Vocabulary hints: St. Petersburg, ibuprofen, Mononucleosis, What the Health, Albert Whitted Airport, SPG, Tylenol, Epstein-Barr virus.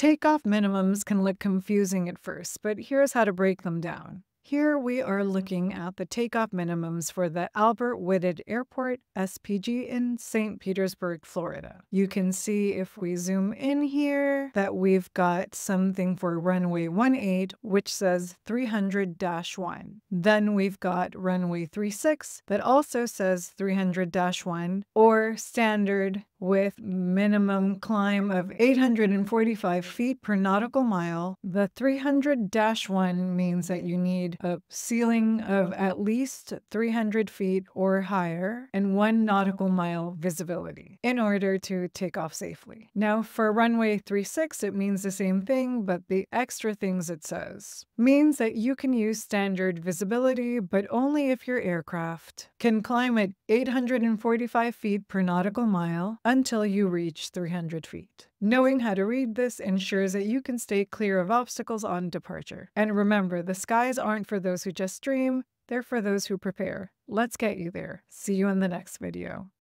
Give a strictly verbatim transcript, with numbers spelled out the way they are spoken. Takeoff minimums can look confusing at first, but here's how to break them down. Here we are looking at the takeoff minimums for the Albert Whitted Airport, S P G, in Saint Petersburg, Florida. You can see if we zoom in here that we've got something for runway one eight, which says three hundred dash one. Then we've got runway three six that also says three hundred dash one, or standard with minimum climb of eight hundred forty-five feet per nautical mile. The three hundred dash one means that you need a ceiling of at least three hundred feet or higher and one nautical mile visibility in order to take off safely. Now for runway three six, it means the same thing, but the extra things it says means that you can use standard visibility, but only if your aircraft can climb at eight hundred forty-five feet per nautical mile until you reach three hundred feet. Knowing how to read this ensures that you can stay clear of obstacles on departure. And remember, the skies aren't for those who just dream, they're for those who prepare. Let's get you there. See you in the next video.